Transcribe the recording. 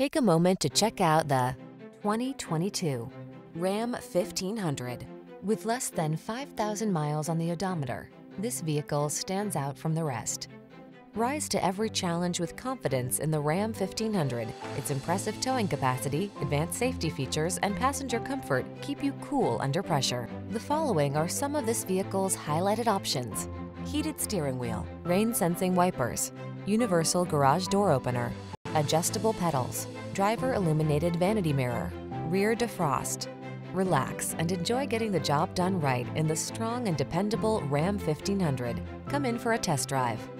Take a moment to check out the 2022 Ram 1500. With less than 5,000 miles on the odometer, this vehicle stands out from the rest. Rise to every challenge with confidence in the Ram 1500. Its impressive towing capacity, advanced safety features, and passenger comfort keep you cool under pressure. The following are some of this vehicle's highlighted options: heated steering wheel, rain-sensing wipers, universal garage door opener, adjustable pedals, driver illuminated vanity mirror, rear defrost. Relax and enjoy getting the job done right in the strong and dependable Ram 1500. Come in for a test drive.